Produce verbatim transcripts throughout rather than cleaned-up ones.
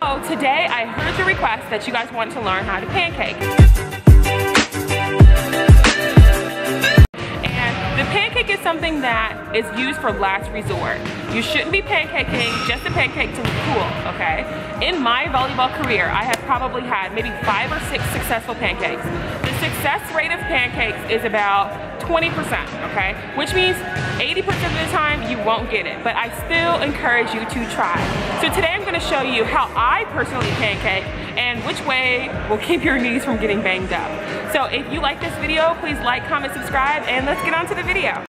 So today I heard the request that you guys want to learn how to pancake. And the pancake is something that is used for last resort. You shouldn't be pancaking just a pancake to look cool, okay? In my volleyball career, I have probably had maybe five or six successful pancakes. The success rate of pancakes is about twenty percent, okay? Which means eighty percent of the time you won't get it, but I still encourage you to try. So today I'm gonna show you how I personally pancake and which way will keep your knees from getting banged up. So if you like this video, please like, comment, subscribe, and let's get on to the video.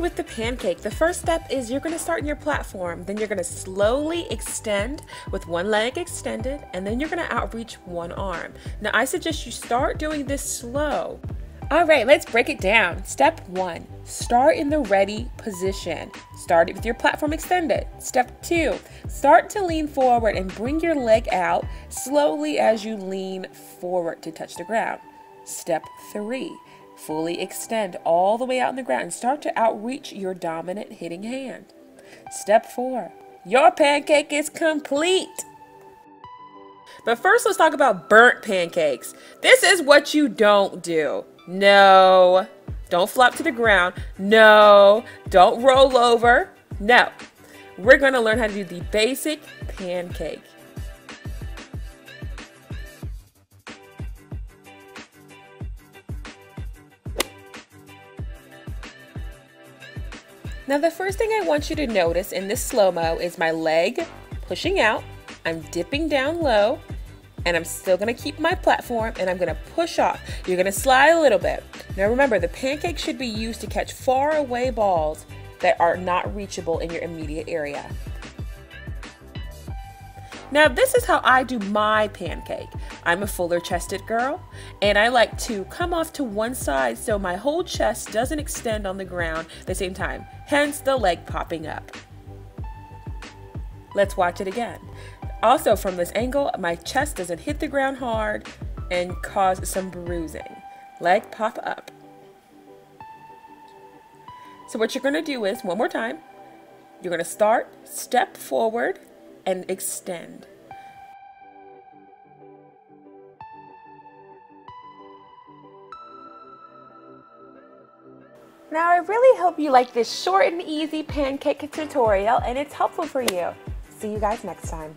With the pancake, the first step is you're going to start in your platform, then you're going to slowly extend with one leg extended, and then you're going to outreach one arm. Now I suggest you start doing this slow. All right, let's break it down. Step one, start in the ready position. Start it with your platform extended. Step two, start to lean forward and bring your leg out slowly as you lean forward to touch the ground. Step three, fully extend all the way out on the ground and start to outreach your dominant hitting hand. Step four, your pancake is complete. But first let's talk about burnt pancakes. This is what you don't do. No, don't flop to the ground. No, don't roll over. No, we're going to learn how to do the basic pancake. Now the first thing I want you to notice in this slow-mo is my leg pushing out, I'm dipping down low, and I'm still gonna keep my platform and I'm gonna push off. You're gonna slide a little bit. Now remember, the pancake should be used to catch far away balls that are not reachable in your immediate area. Now this is how I do my pancake. I'm a fuller chested girl and I like to come off to one side so my whole chest doesn't extend on the ground at the same time, hence the leg popping up. Let's watch it again. Also from this angle, my chest doesn't hit the ground hard and cause some bruising. Leg pop up. So what you're gonna do is, one more time, you're gonna start, step forward, and extend. Now I really hope you like this short and easy pancake tutorial and it's helpful for you. See you guys next time.